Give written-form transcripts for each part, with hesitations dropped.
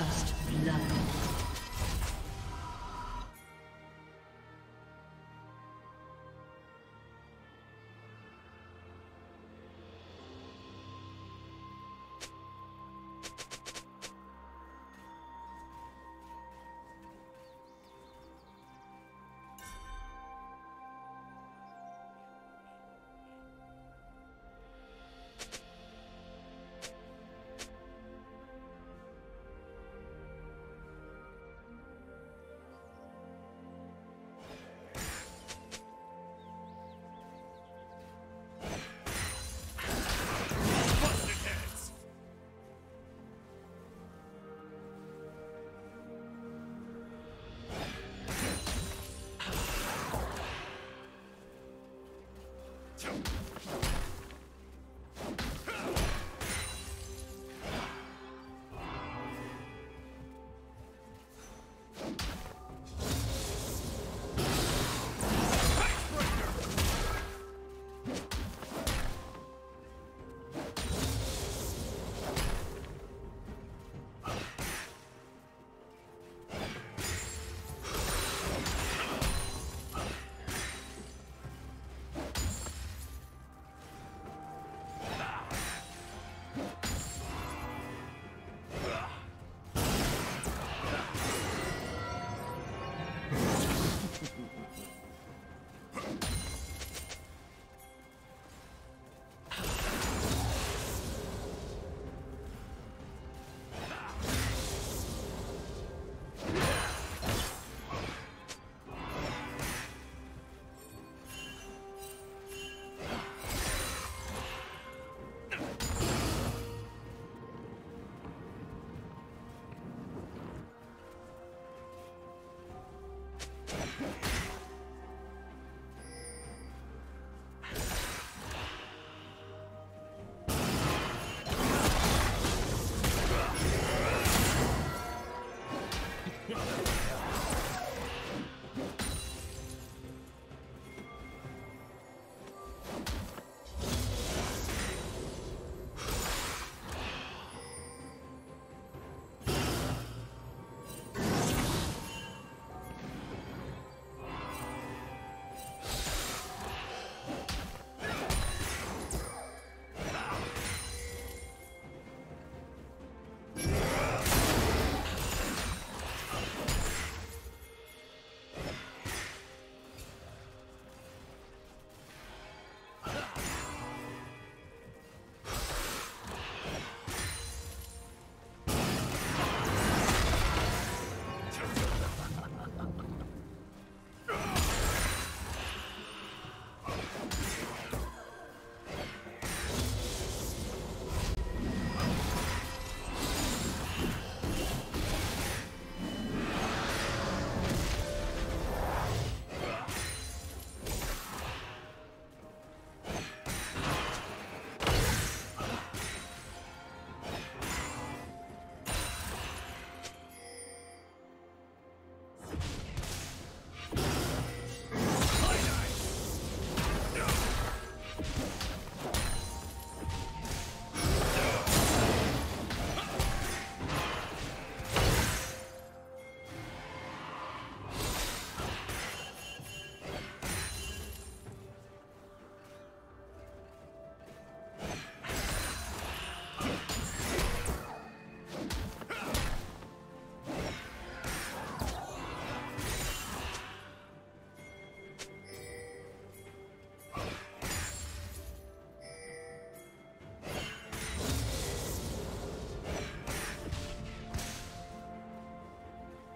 First blood.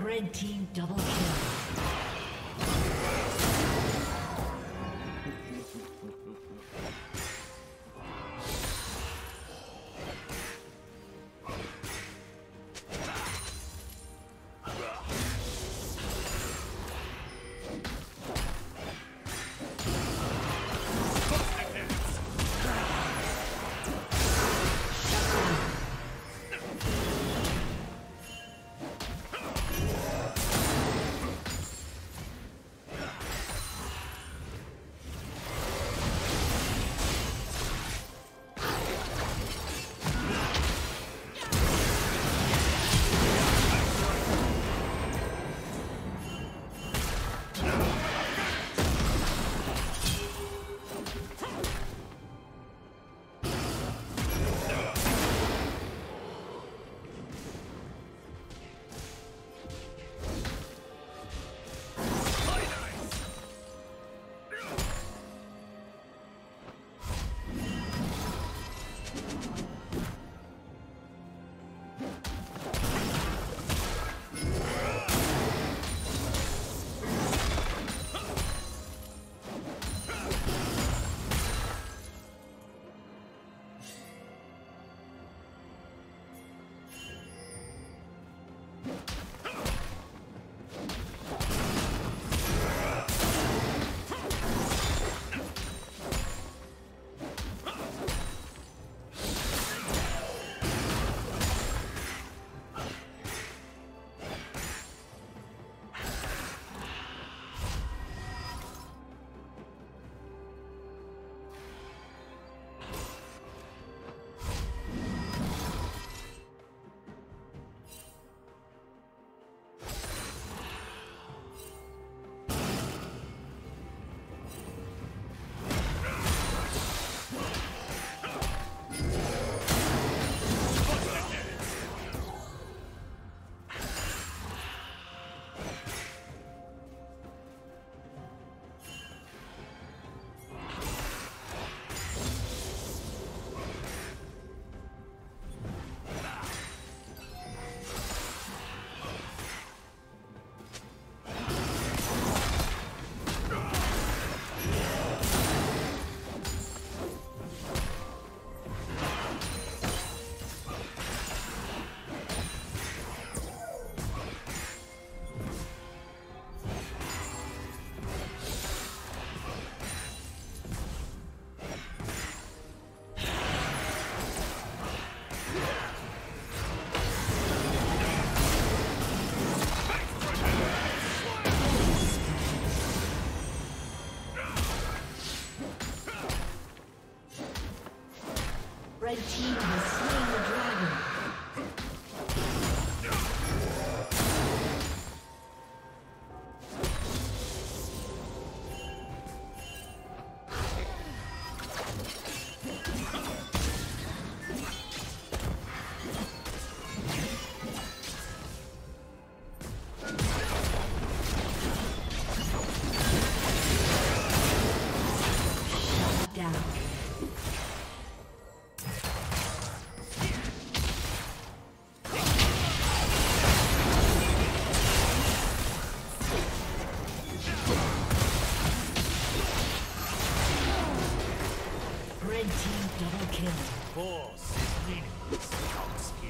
Red team double kill. course is meaningless without skill.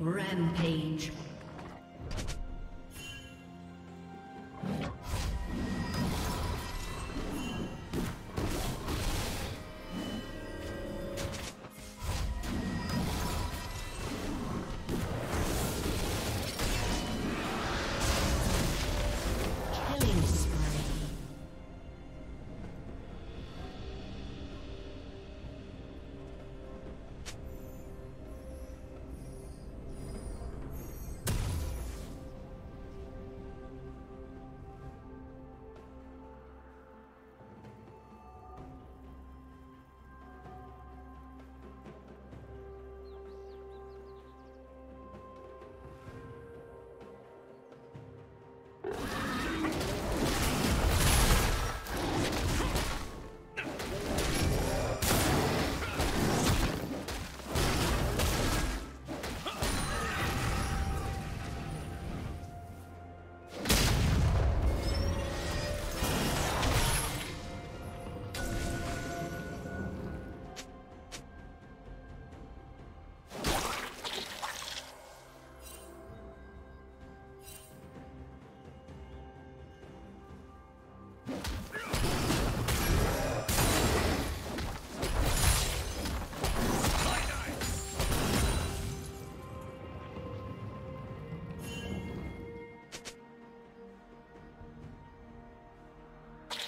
Rampage.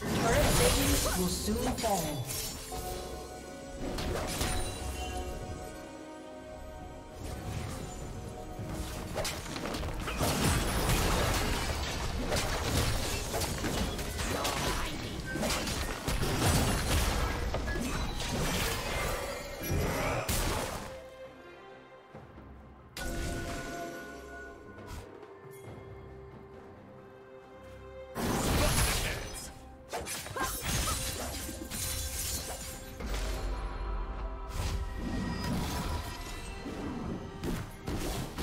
Turret settings will soon fall.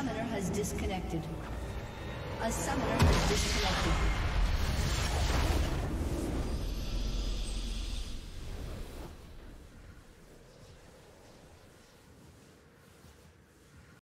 summoner has disconnected.